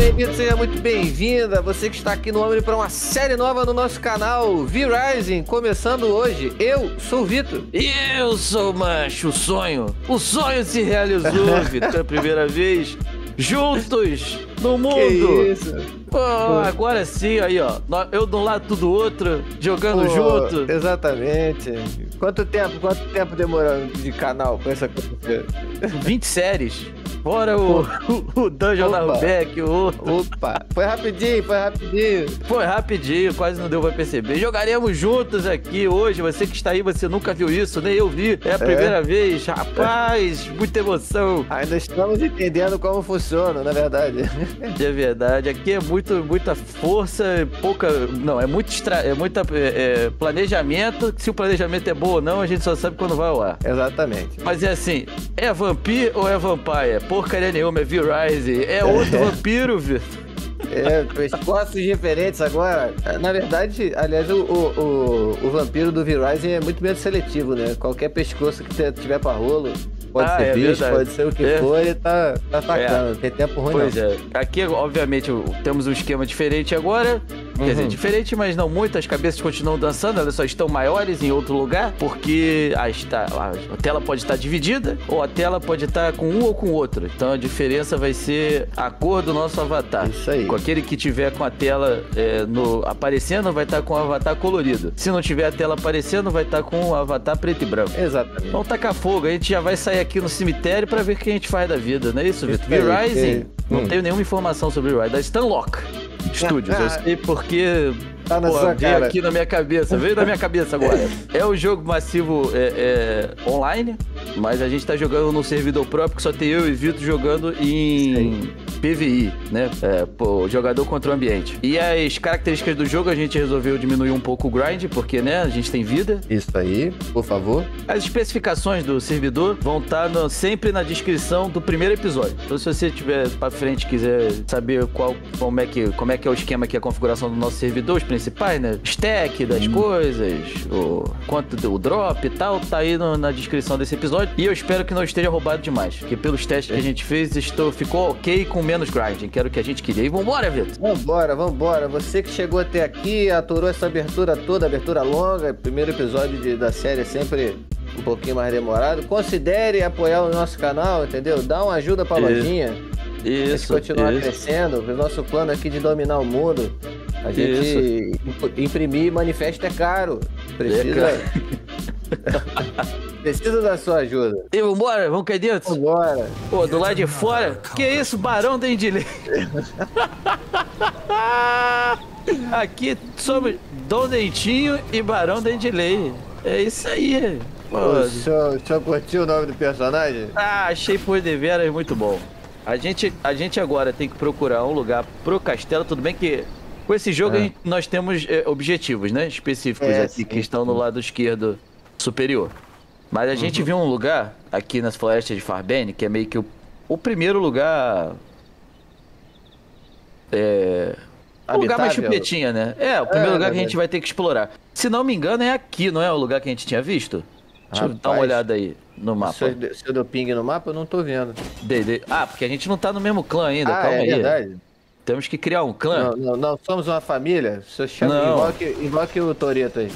bem-vindo, seja muito bem-vinda, você que está aqui no Omni para uma série nova no nosso canal V-Rising, começando hoje. Eu sou o Vitor. E eu sou o Macho Sonho. O sonho se realizou, Vitor, pela primeira vez. Juntos no mundo. Que isso? Oh, agora sim, aí ó, eu de um lado, tu do outro, jogando junto. Exatamente. Quanto tempo demorou de canal com essa coisa? 20 séries. Fora o Dungeon Delve, o outro. Opa, foi rapidinho. Foi rapidinho, quase não deu pra perceber. Jogaremos juntos aqui hoje, você que está aí, você nunca viu isso, nem eu vi. É a primeira vez, rapaz, muita emoção. Ainda estamos entendendo como funciona, na verdade. É verdade, aqui é muita força, é muito planejamento. Se o planejamento é bom ou não, a gente só sabe quando vai ao ar. Exatamente. Mas é assim, é vampiro ou é vampire? Porcaria nenhuma, é V-Rising, é outro vampiro, Vitor. É, postos diferentes agora. Na verdade, aliás, o vampiro do V-Rising é muito menos seletivo, né? Qualquer pescoço que tiver pra rolo, pode ser bicho, pode ser o que for, ele tá atacando. Tem tempo ruim, pois não. Pois é. Aqui, obviamente, temos um esquema diferente agora. Quer dizer, diferente, mas não muito. As cabeças continuam dançando, elas só estão maiores em outro lugar, porque a tela pode estar dividida, ou a tela pode estar com um ou com outro. Então a diferença vai ser a cor do nosso avatar. Isso aí. Com aquele que tiver com a tela aparecendo, vai estar com o avatar colorido. Se não tiver a tela aparecendo, vai estar com o avatar preto e branco. Exatamente. Vamos tacar fogo. A gente já vai sair aqui no cemitério pra ver o que a gente faz da vida, não é isso, Vitor? V-Rising? Não tenho nenhuma informação sobre V-Rising. Da Stunlock Studios. Eu sei porque... Tá na sua cara. Aqui na minha cabeça, veio da minha cabeça agora. É um jogo massivo online, mas a gente tá jogando num servidor próprio que só tem eu e Vitor jogando em PVI, né? Jogador contra o ambiente. E as características do jogo a gente resolveu diminuir um pouco o grind, porque, né, a gente tem vida. Isso aí, por favor. As especificações do servidor vão estar sempre na descrição do primeiro episódio. Então se você tiver pra frente e quiser saber como é que é o esquema aqui, a configuração do nosso servidor, os principais, né? Stack das coisas, o drop e tal, tá aí na descrição desse episódio. E eu espero que não esteja roubado demais, porque pelos testes que a gente fez, ficou ok com menos grinding, que era o que a gente queria. E vambora, Vitor! Vambora! Você que chegou até aqui, aturou essa abertura toda, abertura longa, primeiro episódio da série é sempre um pouquinho mais demorado. Considere apoiar o nosso canal, entendeu? Dá uma ajuda pra lojinha. Isso, a gente continuar crescendo, o nosso plano aqui de dominar o mundo. A gente imprimir manifesto é caro. Preciso da sua ajuda. E vambora, vamos cair dentro? Vambora. Pô, do lado de fora? Que isso, barão da Indilê? Aqui somos Dom Dentinho e Barão da Indilê. É isso aí. O senhor curtiu o nome do personagem? Ah, achei por deveras muito bom. A gente agora tem que procurar um lugar pro castelo, tudo bem que... Com esse jogo nós temos objetivos, né, específicos aqui que estão no lado esquerdo superior. Mas a gente viu um lugar aqui nas florestas de Farbene, que é meio que o primeiro lugar... O lugar mais chupetinha, né? É, o primeiro lugar que a gente vai ter que explorar. Se não me engano é aqui, não é o lugar que a gente tinha visto? Deixa eu dar uma olhada aí no mapa. Se eu dou ping no mapa, eu não tô vendo. Ah, porque a gente não tá no mesmo clã ainda, calma aí. É verdade. Temos que criar um clã. Não somos uma família. Seu chama invoque o Toreto aí.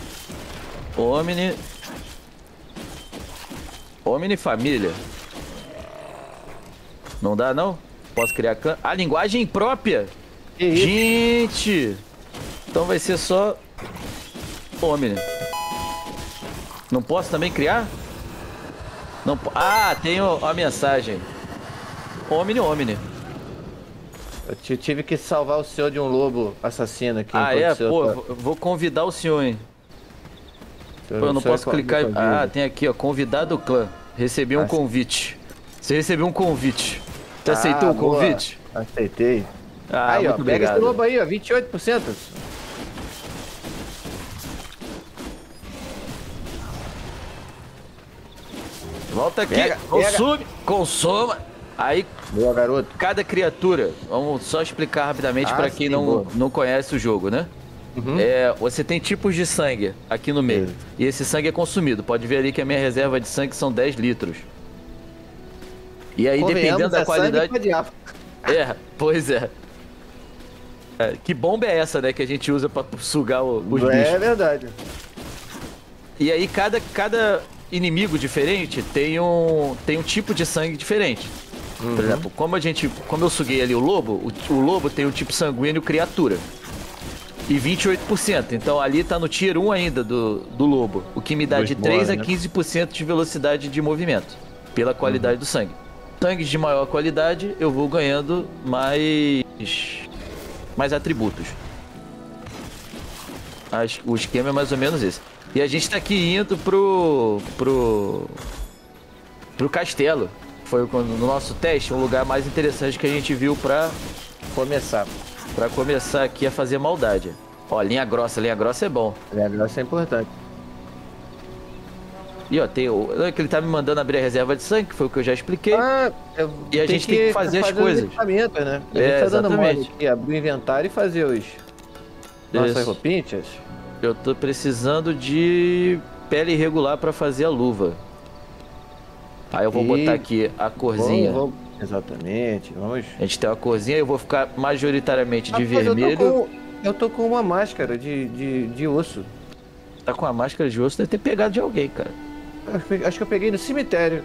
Omni família. Não dá, não? Posso criar clã? A linguagem própria. Gente! Então vai ser só Omni. Não posso também criar? Não. Ah, tem a mensagem. Omni. Eu tive que salvar o senhor de um lobo assassino aqui. Ah, é? Pô, vou convidar o senhor, hein? Pô, eu não posso clicar. Ah, tem aqui, ó. Convidar do clã. Recebi um convite. Você recebeu um convite. Você aceitou o convite? Aceitei. Ah, aí, ó. Pega esse lobo aí, ó. 28%. Volta aqui. Consome. Consoma. Aí, meu garoto. Cada criatura, vamos só explicar rapidamente para quem não conhece o jogo, né? Você tem tipos de sangue aqui no meio. E esse sangue é consumido. Pode ver ali que a minha reserva de sangue são 10 litros. E aí, dependendo da qualidade... É, pois é. Que bomba é essa, né, que a gente usa pra sugar os bichos. É verdade. E aí cada inimigo diferente tem um tipo de sangue diferente. Uhum. Por exemplo, como eu suguei ali o lobo tem um tipo sanguíneo criatura. E 28%, então ali tá no tier 1 ainda do lobo. O que me dá de 3 a 15% de velocidade de movimento, pela qualidade do sangue. Sangues de maior qualidade, eu vou ganhando mais atributos. O esquema é mais ou menos esse. E a gente tá aqui indo pro castelo. Foi no nosso teste, um lugar mais interessante que a gente viu pra começar. Pra começar aqui a fazer maldade. Ó, linha grossa é bom. Linha grossa é importante. E ó, tem o... que ele tá me mandando abrir a reserva de sangue, que foi o que eu já expliquei. E a gente tem que fazer as coisas. Equipamentos, né? A gente tá dando mole aqui, abrir o inventário e fazer os... nossas roupinhas. Eu tô precisando de pele irregular pra fazer a luva. Aí eu vou botar aqui a corzinha. Exatamente, vamos... A gente tem uma corzinha, eu vou ficar majoritariamente de vermelho. Eu tô com uma máscara de osso. Tá com uma máscara de osso, deve ter pegado de alguém, cara. Acho que eu peguei no cemitério.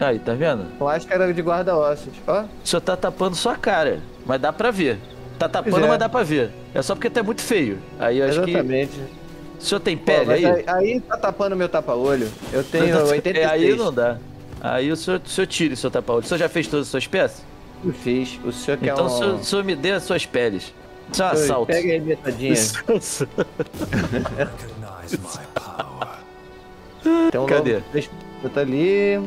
Aí, tá vendo? Máscara de guarda-ossos, ó. Só tá tapando sua cara, mas dá pra ver. Tá tapando, mas dá pra ver. É só porque tá muito feio. Aí eu acho que... O senhor tem pele aí? Aí tá tapando meu tapa-olho. Eu tenho 86. Aí não dá. Aí o senhor tira o seu tapa-olho. O senhor já fez todas as suas peças? Eu fiz. O senhor quer o senhor me dê as suas peles. Isso é um assalto. Pega aí, metadinha. Então, cadê? Tá ali.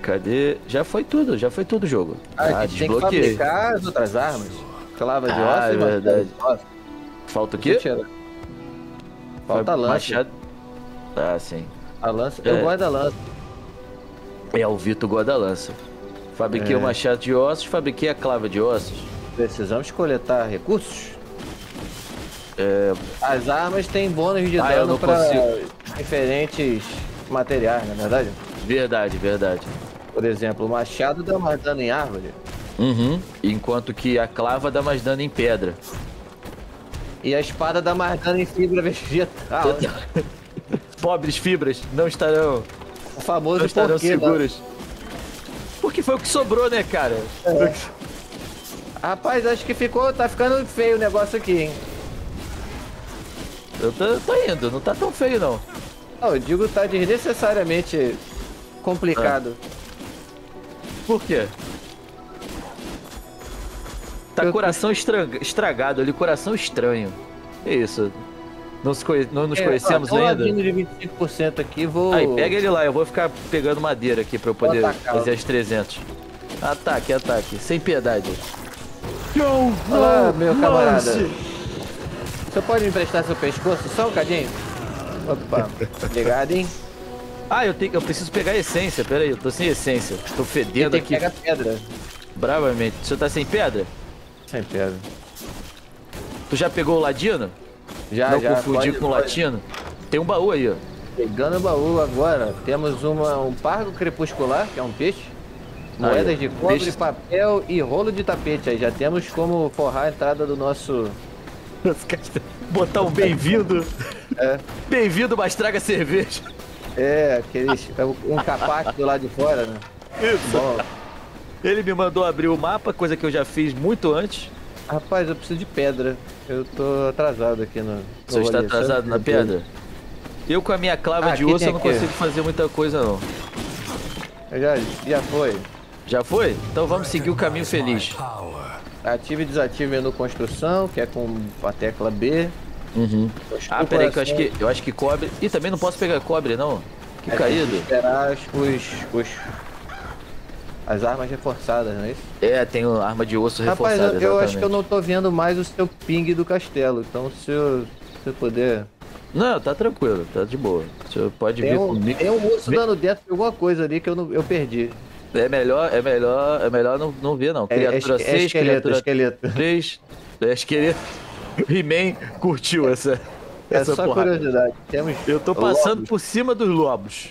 Cadê? Já foi tudo o jogo. A gente tem que fabricar as outras armas. Clava de ossos, é verdade. Falta o quê? Falta a lança. Machado. Ah, sim. A lança. Eu guardo a lança. É, o Vitor guarda a lança. Fabriquei o machado de ossos, fabriquei a clava de ossos. Precisamos coletar recursos? As armas têm bônus de dano para diferentes materiais, não é verdade? Verdade, verdade. Por exemplo, o machado dá mais dano em árvore. Uhum. Enquanto que a clava dá mais dano em pedra. E a espada dá mais dano em fibra vegetal. Pobres fibras não estarão... O famoso não estarão seguras. Porque foi o que sobrou, né, cara? É. Rapaz, acho que tá ficando feio o negócio aqui, hein? Eu tô indo, não tá tão feio, não. Não, eu digo tá desnecessariamente complicado. Por quê? Tá coração estragado ali, coração estranho. É isso. Não nos conhecemos ainda? Eu tô de 25% aqui, vou... Aí, pega ele lá, eu vou ficar pegando madeira aqui pra eu poder fazer as 300. Ataque, ataque, sem piedade. Olá, meu camarada. Você pode me emprestar seu pescoço só um cadinho? Opa, obrigado, hein? Ah, eu preciso pegar essência, peraí, eu tô sem essência. Tô fedendo aqui. Pega pedra. Bravamente. O senhor tá sem pedra? Sem pedra. Tu já pegou o ladino? Já. Não confundi com o latino. Tem um baú aí, ó. Pegando o baú agora, temos um pargo crepuscular, que é um peixe. Moedas de cobre, papel e rolo de tapete. Aí já temos como forrar a entrada do nosso... Botar um bem-vindo. Bem-vindo, Bastraga Cerveja. Um capacho do lado de fora, né? Isso. Bom. Ele me mandou abrir o mapa, coisa que eu já fiz muito antes. Rapaz, eu preciso de pedra. Eu tô atrasado aqui no... Você está atrasado na pedra? Eu com a minha clava de osso eu não consigo fazer muita coisa, não. Já foi. Já foi? Então vamos seguir o caminho feliz. Ative e desative menu construção, que é com a tecla B. Uhum. Ah, peraí, que eu acho que cobre... Ih, também não posso pegar cobre, não. Que caído. Esperar as armas reforçadas, não é isso? É, tem arma de osso reforçada. Rapaz, eu acho que eu não tô vendo mais o seu ping do castelo, então se eu puder... Não, tá tranquilo, tá de boa. O senhor pode vir comigo. Tem um osso dando dentro de alguma coisa ali que eu perdi. É melhor não ver, não. Criatura 6, criatura 3. É esqueleto. He-Man curtiu essa só porrada. Curiosidade. Eu tô passando por cima dos lobos.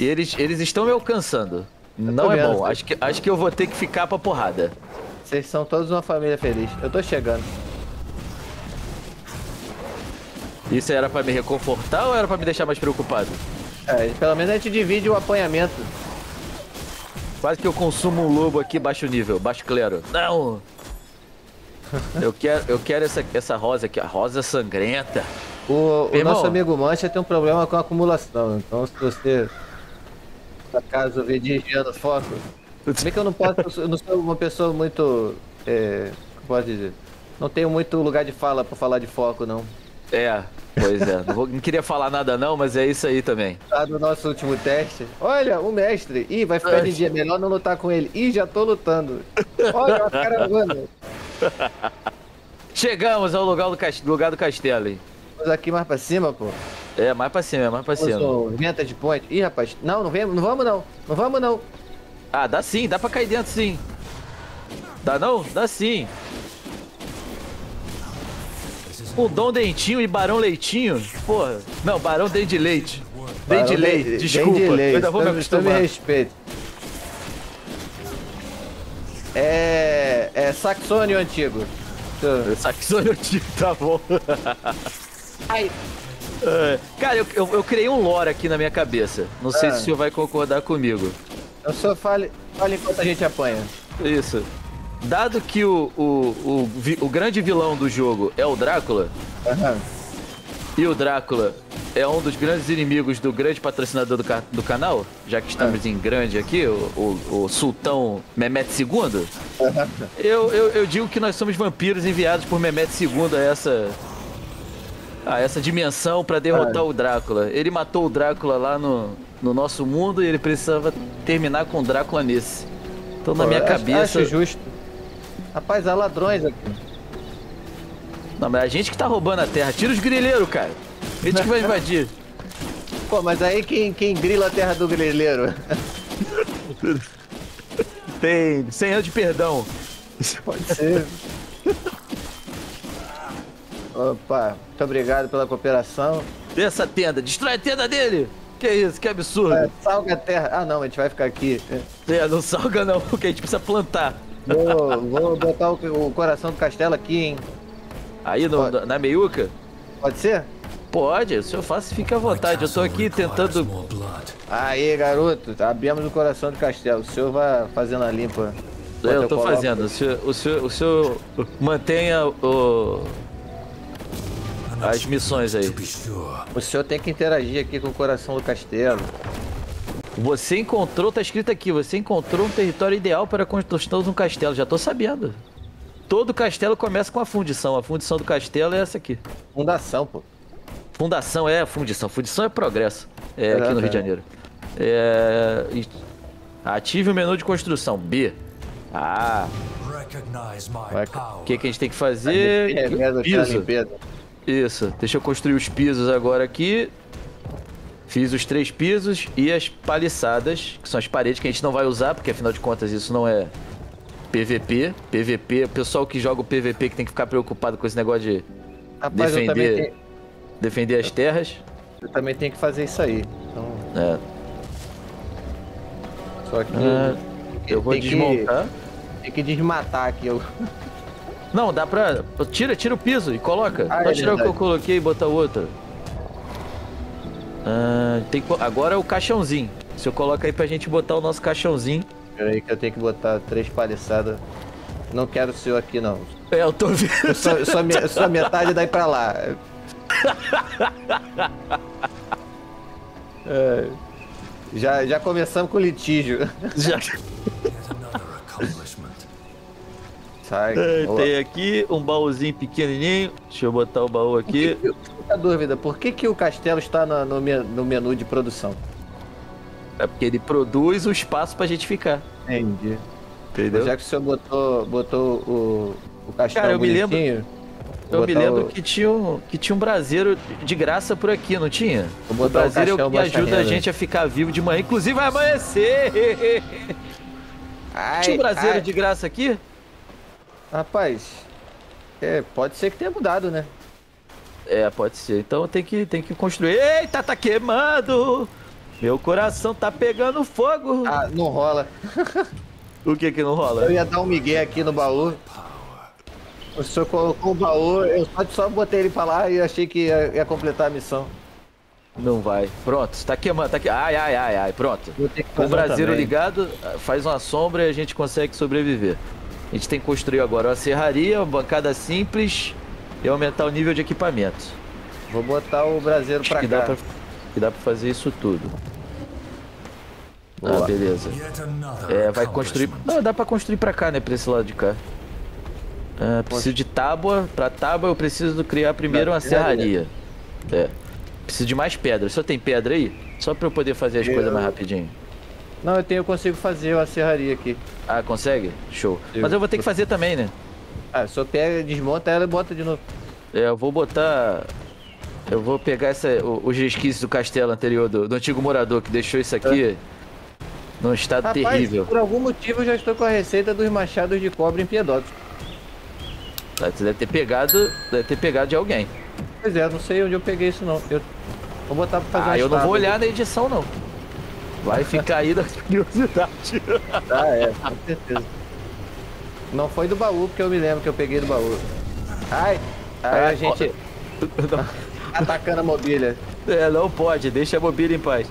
Isso. E eles estão me alcançando. Não é bom. Acho que eu vou ter que ficar pra porrada. Vocês são todos uma família feliz. Eu tô chegando. Isso era pra me reconfortar ou era pra me deixar mais preocupado? É, pelo menos a gente divide o apanhamento. Quase que eu consumo um lobo aqui, baixo nível, baixo clero. Não! Eu quero essa rosa aqui, a rosa sangrenta. O nosso amigo Mancha tem um problema com a acumulação, então se você, por acaso, vir desviando foco... Se bem que eu não sou uma pessoa muito, como posso dizer, não tenho muito lugar de fala pra falar de foco, não. É, pois é, não queria falar nada não, mas é isso aí também. Tá no nosso último teste, olha, o mestre, ih, vai ficar de dia, melhor não lutar com ele, ih, já tô lutando. Olha, a caravana. Chegamos ao lugar do castelo, hein. Aqui mais pra cima, pô. É, mais pra cima, é mais pra cima. Venta de ponte. Ih, rapaz. Não, não vamos, não vamos, não. Não vamos, não. Ah, dá sim. Dá pra cair dentro, sim. Dá não? Dá sim. O Dom Dentinho e Barão Leitinho? Porra. Não, Barão Dente de Leite. Dente de Leite, desculpa. De leite. Eu ainda vou me acostumar. Me respeito. É Saxônio Antigo. Saxônio Antigo, tá bom. Ai. Cara, eu criei um lore aqui na minha cabeça. Não sei se o senhor vai concordar comigo. Eu só fale enquanto a gente apanha. Isso. Dado que o grande vilão do jogo é o Drácula, e o Drácula é um dos grandes inimigos do grande patrocinador do canal, já que estamos em grande aqui, o sultão Mehmet II, eu digo que nós somos vampiros enviados por Mehmet II a essa dimensão pra derrotar o Drácula. Ele matou o Drácula lá no nosso mundo e ele precisava terminar com o Drácula nesse. Então, na minha cabeça... Acho justo. Rapaz, há ladrões aqui. Não, mas é a gente que tá roubando a terra. Tira os grileiros, cara. A gente que vai invadir. Pô, mas aí quem grila a terra do grileiro? Tem 100 anos de perdão. Pode ser. Opa, muito obrigado pela cooperação. Essa tenda, destrói a tenda dele! Que isso, que absurdo! Salga a terra. Ah não, a gente vai ficar aqui. É, não salga não, porque a gente precisa plantar. Vou botar o coração do castelo aqui, hein? Aí na meiuca? Pode ser? Pode, o senhor faz, fica à vontade, eu tô aqui tentando... Aí garoto, abrimos o coração do castelo, o senhor vai fazendo a limpa. Eu tô fazendo, o senhor mantenha as missões aí. O senhor tem que interagir aqui com o coração do castelo. Você encontrou, tá escrito aqui, você encontrou um território ideal para a construção de um castelo. Já tô sabendo. Todo castelo começa com a fundição. A fundição do castelo é essa aqui. Fundação, pô. Fundação é a fundição. Fundição é progresso. É aqui no Rio de Janeiro. É... Ative o menu de construção. B. Ah. O que a gente tem que fazer? Piso. Isso, deixa eu construir os pisos agora aqui. Fiz os 3 pisos e as paliçadas, que são as paredes que a gente não vai usar, porque afinal de contas isso não é PVP. PVP, o pessoal que joga o PVP que tem que ficar preocupado com esse negócio de rapaz, defender as terras. Eu também tenho que fazer isso aí. Então... É. Só que eu vou desmontar. Tem que desmatar aqui. Não, dá pra... Tira o piso e coloca. Pode tirar o que eu coloquei e botar o outro. Agora é o caixãozinho. O senhor coloca aí pra gente botar o nosso caixãozinho. Peraí que eu tenho que botar 3 palhaçadas. Não quero o senhor aqui, não. É, eu tô vendo. Só metade daí pra lá. Já começamos com o litígio. Já... Tem aqui um baúzinho pequenininho. Deixa eu botar o baú aqui. Fica a dúvida, por que o castelo está no menu de produção? É porque ele produz o espaço pra gente ficar. Entendi. Entendeu? Já que o senhor botou o castelo. Cara, eu me lembro que tinha um braseiro de graça por aqui, não tinha? O braseiro é o que ajuda a gente a ficar vivo de manhã. Inclusive vai amanhecer! Tinha um braseiro de graça aqui? Rapaz, pode ser que tenha mudado, né? É, pode ser. Então tem que construir. Eita, tá queimando! Meu coração tá pegando fogo! Ah, não rola. O que não rola? Eu ia dar um migué aqui no baú. O senhor colocou o baú, eu só botei ele pra lá e achei que ia completar a missão. Não vai. Pronto, tá queimando, tá queimando. Ai, ai, ai, ai, pronto. O braseiro ligado, faz uma sombra e a gente consegue sobreviver. A gente tem que construir agora uma serraria, uma bancada simples e aumentar o nível de equipamento. Vou botar o braseiro pra cá. Que dá pra fazer isso tudo. Ah, beleza. É, vai construir... Não, dá pra construir pra cá, né? Pra esse lado de cá. Ah, preciso de tábua. Pra tábua eu preciso criar primeiro uma serraria. É. Preciso de mais pedras. Só tem pedra aí? Só pra eu poder fazer as coisas mais rapidinho. Não, eu tenho, eu consigo fazer uma serraria aqui. Ah, consegue? Show. Mas eu vou ter que fazer também, né? Ah, só pega, desmonta ela e bota de novo. É, eu vou botar... Eu vou pegar os resquícios do castelo anterior, do antigo morador que deixou isso aqui... É. Num estado terrível. Por algum motivo eu já estou com a receita dos machados de cobre impiedosos. Você deve ter pegado de alguém. Pois é, não sei onde eu peguei isso não. Eu vou botar pra fazer eu não vou olhar na edição não. Vai ficar aí da curiosidade. Ah, é, com certeza. Não foi do baú, porque eu me lembro que eu peguei do baú. Ai, a gente atacando a mobília. É, não pode, deixa a mobília em paz.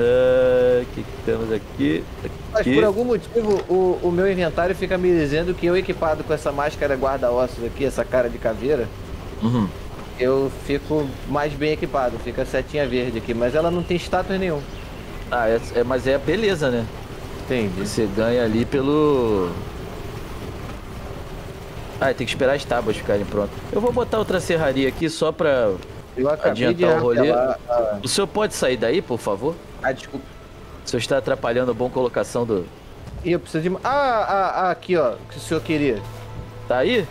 O que temos aqui? Mas por algum motivo o meu inventário fica me dizendo que eu, equipado com essa máscara guarda-ossos aqui, essa cara de caveira, eu fico mais bem equipado, fica a setinha verde aqui, mas ela não tem status nenhum. Ah, mas é a beleza, né? Entendi. Você ganha ali pelo... Ah, tem que esperar as tábuas ficarem prontas. Eu vou botar outra serraria aqui só pra... Eu acabei de adiantar o rolê. O senhor pode sair daí, por favor? Ah, desculpa. O senhor está atrapalhando a boa colocação do... E eu preciso de... Ah, aqui, ó. O que o senhor queria. Tá aí?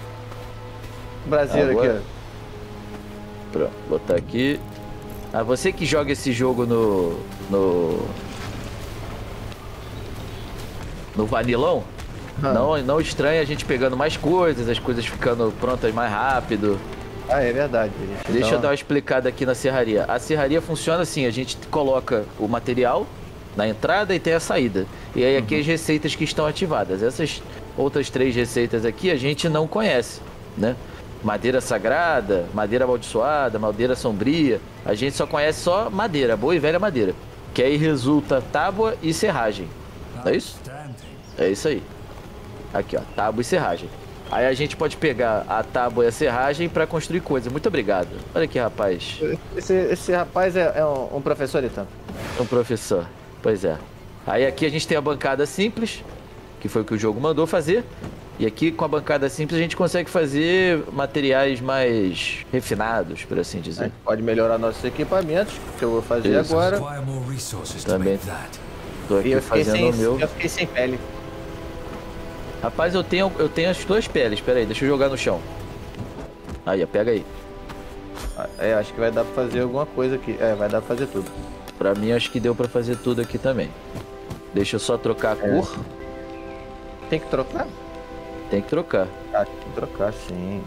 Braseiro aqui, ó. Pronto, vou botar aqui. Ah, você que joga esse jogo no vanilão, não estranha a gente pegando mais coisas, as coisas ficando prontas mais rápido. Ah, é verdade. Deixa eu dar uma explicada aqui na serraria. A serraria funciona assim, a gente coloca o material na entrada e tem a saída. E aí aqui as receitas que estão ativadas. Essas outras três receitas aqui a gente não conhece, né? Madeira sagrada, madeira amaldiçoada, madeira sombria. A gente só conhece só madeira, boa e velha madeira. Que aí resulta tábua e serragem. Não é isso? É isso aí. Aqui, ó, tábua e serragem. Aí a gente pode pegar a tábua e a serragem pra construir coisas. Muito obrigado. Olha que rapaz. Esse rapaz é um professor, então. Um professor. Pois é. Aí aqui a gente tem a bancada simples, que foi o que o jogo mandou fazer. E aqui com a bancada simples a gente consegue fazer materiais mais refinados, por assim dizer. A gente pode melhorar nossos equipamentos, que eu vou fazer agora. Também. Tô aqui fazendo o meu. Eu fiquei sem pele. Rapaz, eu tenho as duas peles, pera aí, deixa eu jogar no chão. Aí, ó, pega aí. É, acho que vai dar pra fazer alguma coisa aqui. É, vai dar pra fazer tudo. Pra mim, acho que deu pra fazer tudo aqui também. Deixa eu só trocar a cor. Tem que trocar? Tem que trocar. Ah, tem que trocar, sim.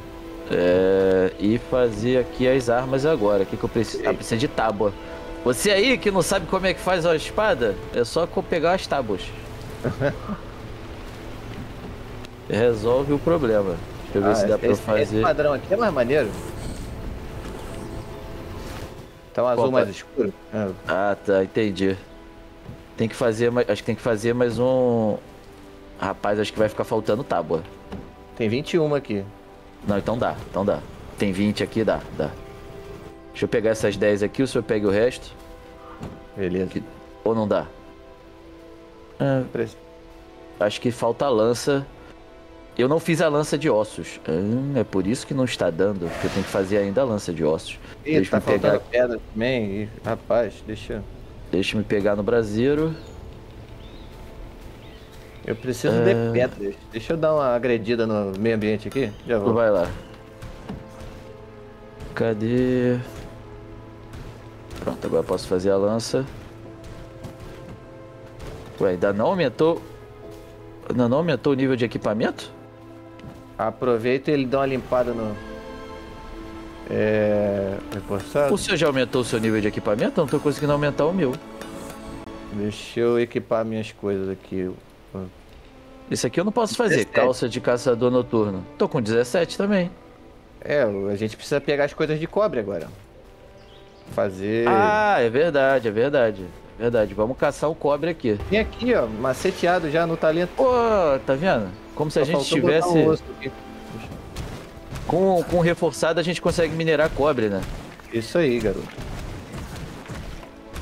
É... E fazer aqui as armas agora. O que que eu preciso? Ah, preciso de tábua. Você aí que não sabe como é que faz a espada, é só pegar as tábuas. Resolve o problema. Deixa eu ver se dá pra fazer. Esse padrão aqui é mais maneiro. Tá um azul mais escuro. Ah, tá, entendi. Tem que fazer, acho que tem que fazer mais um... Rapaz, acho que vai ficar faltando tábua. Tem 21 aqui. Não, então dá. Tem 20 aqui, dá. Deixa eu pegar essas 10 aqui, o senhor pega o resto. Beleza. Aqui. Ou não dá? Ah, acho que falta a lança. Eu não fiz a lança de ossos. É por isso que não está dando, porque eu tenho que fazer ainda a lança de ossos. Ih, deixa eu pegar a pedra também. Rapaz, deixa eu me pegar no braseiro. Eu preciso de pedras. Deixa eu dar uma agredida no meio ambiente aqui. Já vou. Vai lá. Cadê? Pronto, agora posso fazer a lança. Ué, ainda não aumentou... Ainda não aumentou o nível de equipamento? Aproveita e ele dá uma limpada no... Reforçado. O senhor já aumentou o seu nível de equipamento? Eu não tô conseguindo aumentar o meu. Deixa eu equipar minhas coisas aqui. Isso aqui eu não posso fazer, 17. Calça de caçador noturno. Tô com 17 também. É, a gente precisa pegar as coisas de cobre agora. Fazer... Ah, é verdade, é verdade. Verdade, vamos caçar o cobre aqui. Tem aqui, ó, maceteado já no talento. Ô, oh, tá vendo? Como se a gente tivesse... Com reforçado a gente consegue minerar cobre, né? Isso aí, garoto.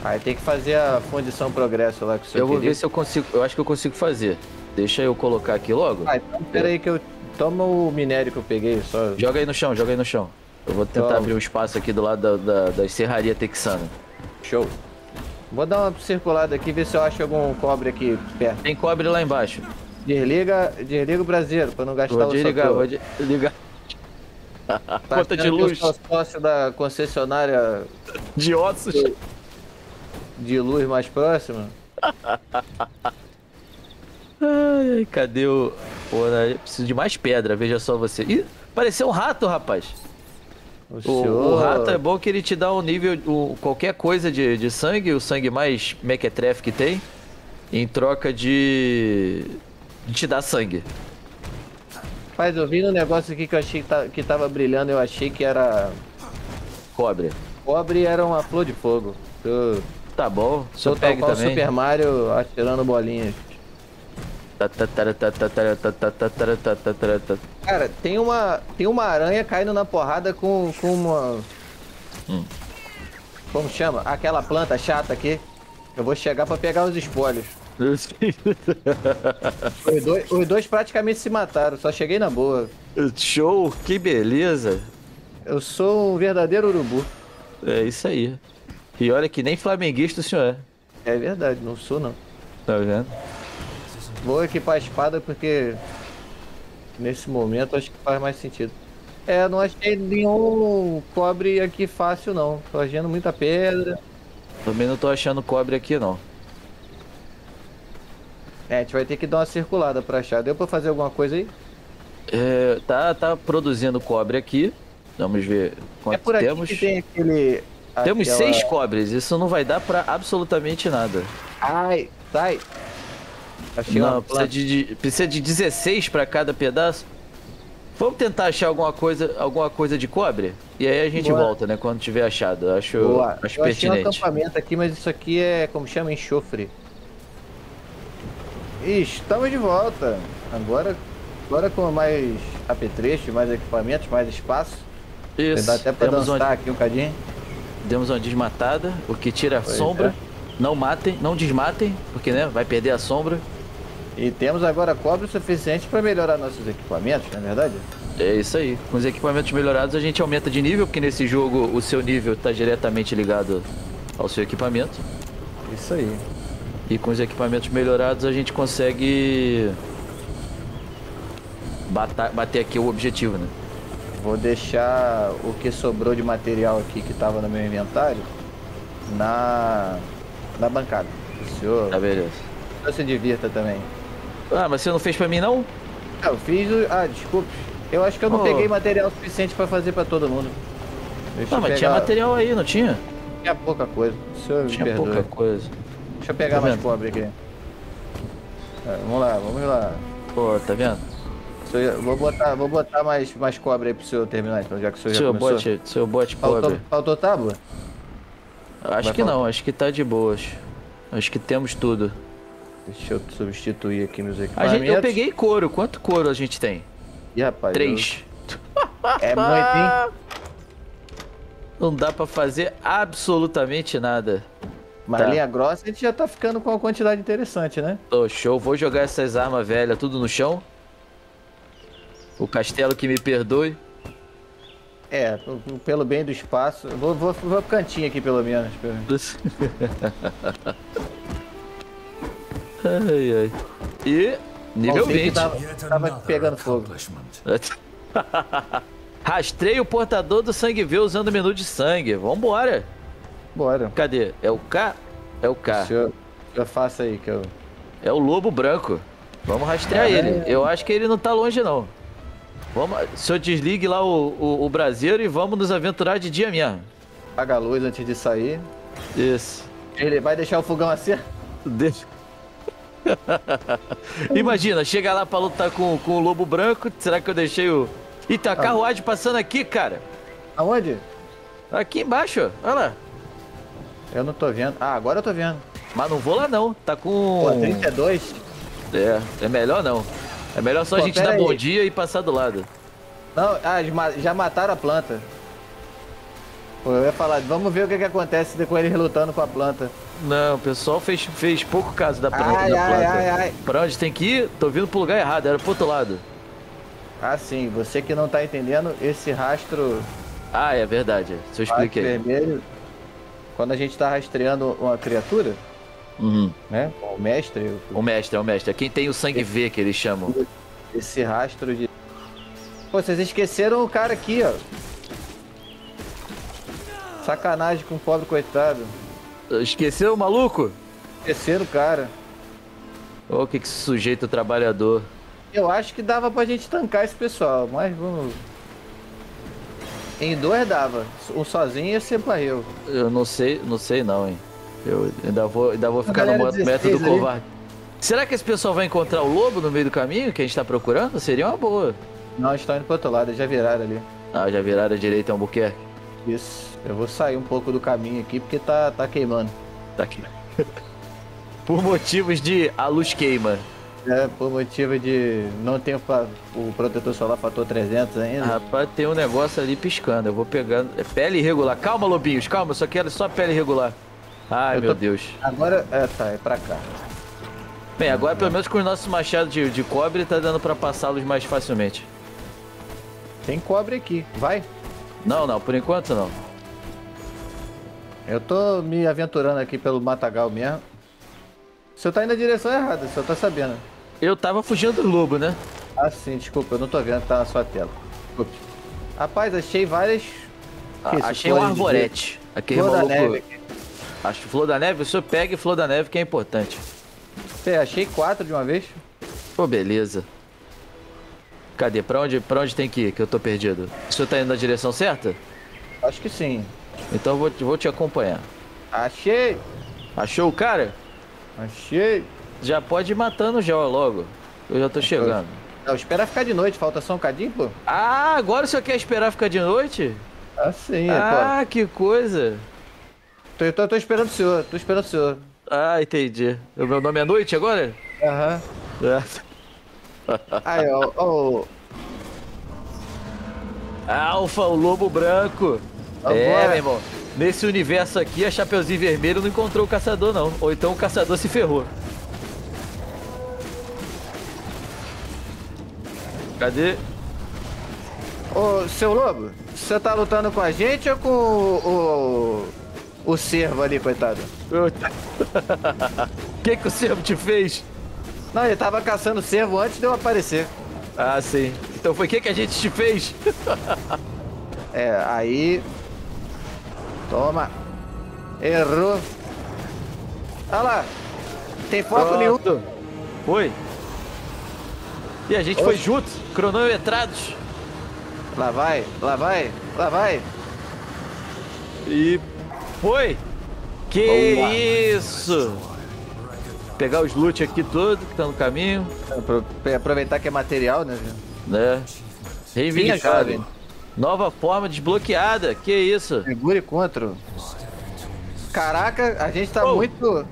Aí tem que fazer a fundição progresso lá com o seu. Eu vou ver se eu consigo, eu acho que eu consigo fazer. Deixa eu colocar aqui logo. Ah, então pera aí que eu... Toma o minério que eu peguei só. Joga aí no chão, joga aí no chão. Eu vou tentar abrir um espaço aqui do lado da serraria texana. Show. Vou dar uma circulada aqui, ver se eu acho algum cobre aqui perto. Tem cobre lá embaixo. Desliga o braseiro pra não gastar o seu cobre. Vou desligar. Conta de luz. Eu sou sócio da concessionária... De ossos. De luz mais próxima. Ai, cadê o... Eu preciso de mais pedra, veja só você. Ih, pareceu um rato, rapaz. O rato é bom que ele te dá um nível, qualquer coisa de sangue, o sangue mais mequetrefe que tem, em troca de te dar sangue. Rapaz, eu vi um negócio aqui que eu achei que tava brilhando, eu achei que era... Cobre. Cobre era uma flor de fogo. Eu... Tá bom, só pega também. O Super Mario atirando bolinhas. Cara, tem uma aranha caindo na porrada com uma... Como chama? Aquela planta chata aqui. Eu vou chegar pra pegar os espólios. Os dois praticamente se mataram, só cheguei na boa. Show, que beleza. Eu sou um verdadeiro urubu. É isso aí. E olha que nem flamenguista o senhor é. É verdade, não sou não. Tá vendo? Vou equipar a espada porque nesse momento acho que faz mais sentido. É, não achei nenhum cobre aqui fácil não. Tô achando muita pedra. Também não tô achando cobre aqui não. É, a gente vai ter que dar uma circulada pra achar. Deu pra fazer alguma coisa aí? É, tá produzindo cobre aqui. Vamos ver quanto temos. É por aqui que tem aquele... Temos 6 cobres, isso não vai dar pra absolutamente nada. Ai, sai. Achei não, precisa de 16 para cada pedaço. Vamos tentar achar alguma coisa de cobre? E aí a gente volta, né? Quando tiver achado. Acho pertinente. Achei um acampamento aqui, mas isso aqui é, como chama, enxofre. Estamos de volta. Agora com mais apetrecho, mais equipamentos, mais espaço. Isso. Dá até para dançar aqui um cadinho. Demos uma desmatada, o que tira a sombra. É. Não matem, não desmatem, porque né, vai perder a sombra. E temos agora cobre suficiente para melhorar nossos equipamentos, não é verdade? É isso aí. Com os equipamentos melhorados a gente aumenta de nível, porque nesse jogo o seu nível está diretamente ligado ao seu equipamento. Isso aí. E com os equipamentos melhorados a gente consegue bater aqui o objetivo, né? Vou deixar o que sobrou de material aqui que estava no meu inventário na bancada. O senhor... Tá, beleza. O senhor se divirta também. Ah, mas você não fez pra mim, não? Ah, eu fiz... Ah, desculpe. Eu acho que eu não peguei material suficiente pra fazer pra todo mundo. Não, mas tinha material aí, não tinha? Tinha pouca coisa. O senhor me perdoe. Tinha pouca coisa. Deixa eu pegar mais cobre aqui. Ah, vamos lá. Pô, tá vendo? Senhor, vou botar mais cobre aí pro senhor terminar, então, já que o senhor já começou. Seu bote pobre. Faltou tábua? Acho que não, acho que tá de boas. Acho que temos tudo. Deixa eu substituir aqui meus equipamentos. Eu peguei couro, quanto couro a gente tem? Ih, rapaz. 3. É muito, hein? Não dá pra fazer absolutamente nada. Mas linha grossa a gente já tá ficando com uma quantidade interessante, né? Tô show, vou jogar essas armas velhas tudo no chão. O castelo que me perdoe. É, pelo bem do espaço. Vou pro cantinho aqui, pelo menos. Ai, ai. E... Nível 20. Tava pegando fogo. Rastrei o portador do sangue V usando o menu de sangue. Vambora. Bora. Cadê? É o K? É o K. Já faça aí que eu... É o lobo branco. Vamos rastrear ele. Eu acho que ele não tá longe, não. Vamos, se eu desligue lá o braseiro e vamos nos aventurar de dia mesmo. Apaga a luz antes de sair. Isso. Ele vai deixar o fogão assim? Deixa. Imagina, chega lá pra lutar com o lobo branco. Será que eu deixei o... Ih, tem uma carruagem passando aqui, cara. Aonde? Aqui embaixo, olha lá. Eu não tô vendo. Ah, agora eu tô vendo. Mas não vou lá não, tá com... Pô, 32? É melhor não. É melhor só a gente dar bom dia e passar do lado. Não, já mataram a planta. Pô, eu ia falar, vamos ver o que acontece com eles lutando com a planta. Não, o pessoal fez pouco caso da planta. Ai, pra onde tem que ir, tô vindo pro lugar errado, era pro outro lado. Ah, sim, você que não tá entendendo, esse rastro... Ah, é verdade, se eu expliquei. Vermelho, quando a gente tá rastreando uma criatura, né? O mestre... O mestre, é quem tem o sangue V que eles chamam. Esse rastro de... Pô, vocês esqueceram o cara aqui, ó. Sacanagem com o pobre coitado. Esqueceu o maluco? Esqueceram o cara. Ô, que sujeito trabalhador. Eu acho que dava pra gente tancar esse pessoal, mas vamos... Em dois dava, um sozinho ia ser barril. Eu não sei não, hein. Eu ainda vou ficar no método covarde. Será que esse pessoal vai encontrar o lobo no meio do caminho que a gente tá procurando? Seria uma boa. Não, eles estão indo pro outro lado, já viraram ali. Ah, já viraram à direita, Albuquerque. Isso, eu vou sair um pouco do caminho aqui porque tá queimando. Tá aqui. Por motivos de a luz queima. É, por motivo de não ter o protetor solar fator 300 ainda. Rapaz, tem um negócio ali piscando, eu vou pegando. É pele irregular. Calma, lobinhos, calma, só quero só pele irregular. Ai, meu Deus. Agora, é pra cá. Bem, agora pelo menos com o nosso machado de cobre tá dando pra passá-los mais facilmente. Tem cobre aqui, vai? Não, por enquanto não. Eu tô me aventurando aqui pelo matagal mesmo. O senhor tá indo na direção errada, o senhor tá sabendo. Eu tava fugindo do lobo, né? Ah, sim, desculpa, eu não tô vendo, tá na sua tela. Desculpa. Rapaz, achei várias... achei um arvorete. Aquele flor maluco... da neve. Acho flor da neve, o senhor pega flor da neve que é importante. Você, achei 4 de uma vez. Pô, beleza. Cadê? Pra onde tem que ir, que eu tô perdido? O senhor tá indo na direção certa? Acho que sim. Então eu vou te acompanhar. Achei! Achou o cara? Achei! Já pode ir matando já, logo. Eu já tô chegando. Não, espera ficar de noite, falta só um cadinho, pô. Ah, agora o senhor quer esperar ficar de noite? Ah, sim, ah, que coisa! Tô esperando o senhor, Ah, entendi. O meu nome é Noite agora? Aham. Aí, ó. Alfa, o lobo branco. Vambora. É, meu irmão. Nesse universo aqui, a Chapeuzinho Vermelho não encontrou o caçador, não. Ou então o caçador se ferrou. Cadê? Ô, seu lobo, você tá lutando com a gente ou com o cervo ali, coitado? O que o cervo te fez? Não, ele tava caçando o cervo antes de eu aparecer. Ah, sim. Então foi o que a gente te fez? Aí... Toma! Errou! Olha lá! Tem foco nenhum! Oi! E a gente foi junto, cronometrados! Lá vai, lá vai, lá vai! E foi! Que Boa. Isso! Pegar os loot aqui todo que tá no caminho. Aproveitar que é material, né? Né? Reivindicado. Nova forma desbloqueada, que isso? Segure contra. Caraca, a gente tá muito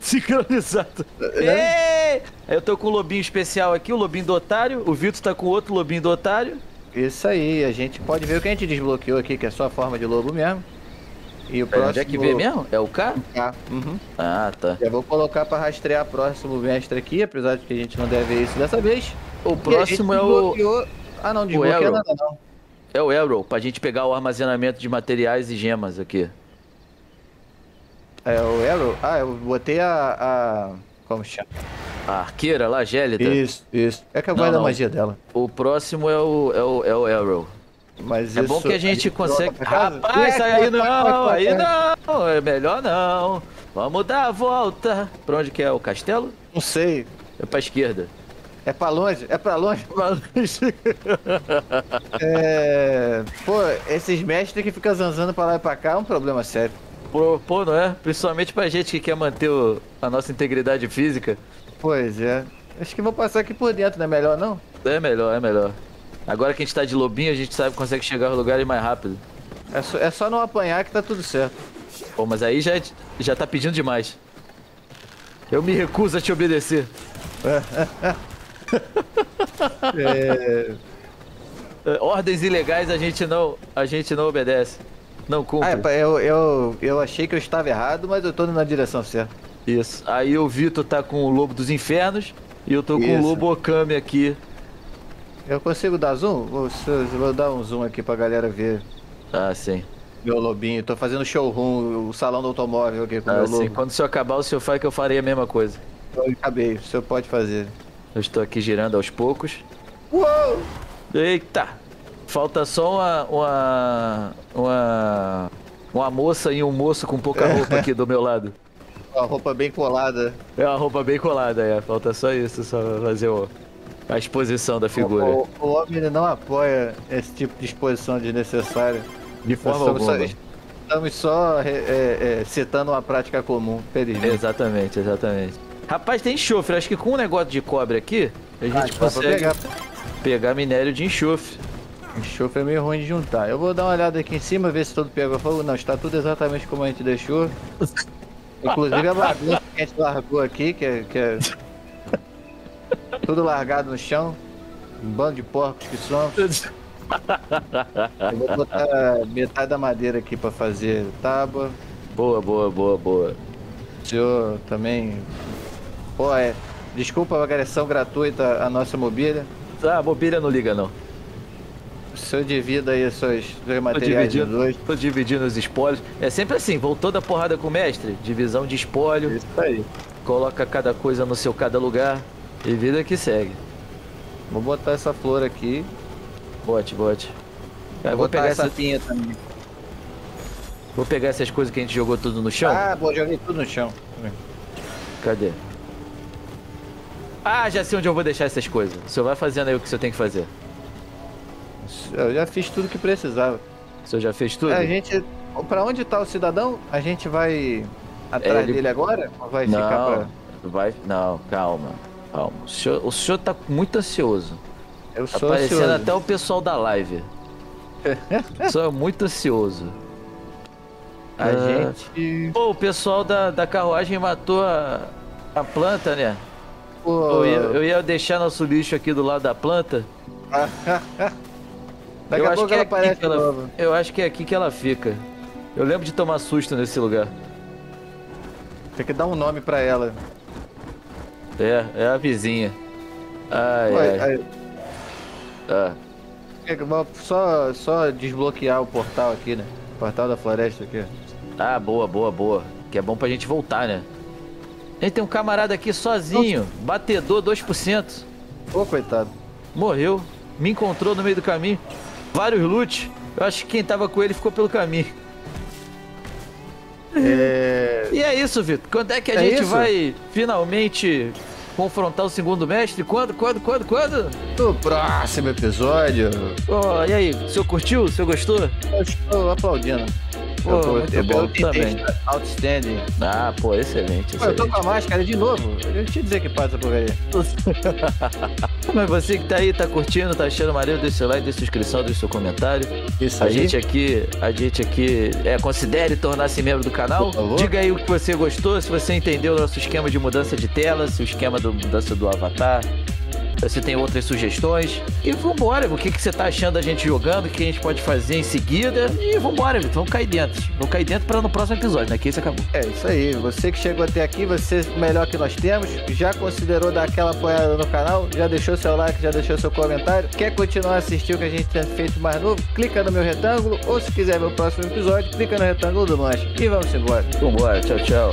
sincronizado. É. Eu tô com o lobinho especial aqui, o lobinho do otário. O Vitor tá com outro lobinho do otário. Isso aí, a gente pode ver o que a gente desbloqueou aqui, que é só a forma de lobo mesmo. E o próximo... Onde é que vê mesmo? É o K? K. Uhum. Ah, tá. Já vou colocar pra rastrear o próximo mestre aqui, apesar de que a gente não deve ver isso dessa vez. O próximo é o... Ah, não, desbloqueou nada não. É o Arrow, pra gente pegar o armazenamento de materiais e gemas aqui. É o Arrow? Ah, eu botei a... Como chama? A arqueira lá, Gélida. Isso. É que eu guardo a magia dela. O próximo é o Arrow. Mas é bom que a gente consegue... Rapaz, aí não! É melhor não. Vamos dar a volta. Pra onde que é o castelo? Não sei. É pra esquerda. É pra longe? É pra longe? É pra longe. Pô, esses mestres que ficam zanzando pra lá e pra cá é um problema sério. Pô, não é? Principalmente pra gente que quer manter a nossa integridade física. Pois é. Acho que vou passar aqui por dentro, não é melhor não? É melhor, é melhor. Agora que a gente tá de lobinho, a gente sabe que consegue chegar aos lugares mais rápido. É só não apanhar que tá tudo certo. Pô, mas aí já tá pedindo demais. Eu me recuso a te obedecer. Ordens ilegais a gente não obedece. Não cumpre. Ah, é, eu achei que eu estava errado, mas eu tô indo na direção certa. Isso. Aí o Vitor tá com o Lobo dos Infernos e eu tô com o Lobo Okami aqui. Eu consigo dar zoom? Vou dar um zoom aqui pra galera ver. Ah, sim. Meu lobinho, tô fazendo showroom, o salão do automóvel aqui com o meu lobo. Sim. Quando o senhor acabar, o senhor faz que eu farei a mesma coisa. Eu acabei, o senhor pode fazer. Eu estou aqui girando aos poucos. Uou! Eita! Falta só uma moça e um moço com pouca roupa aqui do meu lado. Uma roupa bem colada. É uma roupa bem colada, é. Falta só isso, só fazer a exposição da figura. O homem não apoia esse tipo de exposição desnecessária. De forma alguma. Estamos só citando uma prática comum, felizmente. Exatamente, exatamente. Rapaz, tem enxofre. Acho que com um negócio de cobre aqui, a gente consegue pegar minério de enxofre. Enxofre é meio ruim de juntar. Eu vou dar uma olhada aqui em cima, ver se tudo pega fogo. Não, está tudo exatamente como a gente deixou. Inclusive a bagunça que a gente largou aqui, que é tudo largado no chão. Um bando de porcos que somos. Eu vou botar metade da madeira aqui pra fazer tábua. Boa, boa, boa, boa. O senhor também... Pô, desculpa a agressão gratuita à nossa mobília. Ah, a mobília não liga, não. O senhor divida aí os seus materiais de dois. Tô dividindo os espólios. É sempre assim, voltou da porrada com o mestre. Divisão de espólio. Isso aí. Coloca cada coisa no seu cada lugar. E vida que segue. Vou botar essa flor aqui. Bote. Eu vou pegar essa pinha também. Vou pegar essas coisas que a gente jogou tudo no chão. Ah, bom, joguei tudo no chão. Cadê? Ah, já sei onde eu vou deixar essas coisas. O senhor vai fazendo aí o que o senhor tem que fazer. Eu já fiz tudo que precisava. O senhor já fez tudo? A gente... Pra onde tá o cidadão? A gente vai atrás dele agora? Ou vai ficar pra... Não, calma. O senhor tá muito ansioso. Eu sou parecendo ansioso. Até o pessoal da live. Sou muito ansioso. A gente... Pô, o pessoal da carruagem matou a planta, né? Pô. Eu ia deixar nosso lixo aqui do lado da planta. Daqui a pouco ela aparece de novo. Eu acho que é aqui que ela fica. Eu lembro de tomar susto nesse lugar. Tem que dar um nome pra ela. É a vizinha. Ai. Ah. Só desbloquear o portal aqui, né? O portal da floresta aqui. Ah, boa. Que é bom pra gente voltar, né? Ele tem um camarada aqui sozinho. Nossa. Batedor 2%. Ô, coitado. Morreu. Me encontrou no meio do caminho. Vários loot. Eu acho que quem tava com ele ficou pelo caminho. E é isso, Vitor. Quando é que a gente vai finalmente... confrontar o segundo mestre? Quando? No próximo episódio. Oh, e aí, o senhor curtiu? O senhor gostou? Eu estou aplaudindo. Pô, muito bom também. Outstanding. Ah, pô, excelente. Pô, eu tô com a máscara de novo. Eu te dizer que passa por aí. Mas você que tá aí, tá curtindo, tá achando maneiro, deixa seu like, deixa sua inscrição, deixa seu comentário. Isso aí. A gente aqui considere tornar-se membro do canal. Diga aí o que você gostou, se você entendeu o nosso esquema de mudança de tela, se o esquema da mudança do avatar, se tem outras sugestões. E vambora, o que você tá achando da gente jogando, o que a gente pode fazer em seguida. E vambora, Vitor, vamos cair dentro. Vamos cair dentro para no próximo episódio, né? Que isso acabou. É isso aí, você que chegou até aqui, você o melhor que nós temos. Já considerou dar aquela apoiada no canal? Já deixou seu like, já deixou seu comentário? Quer continuar a assistir o que a gente tem feito mais novo? Clica no meu retângulo, ou se quiser ver o próximo episódio, clica no retângulo do Mancha. E vamos embora. Vambora, tchau.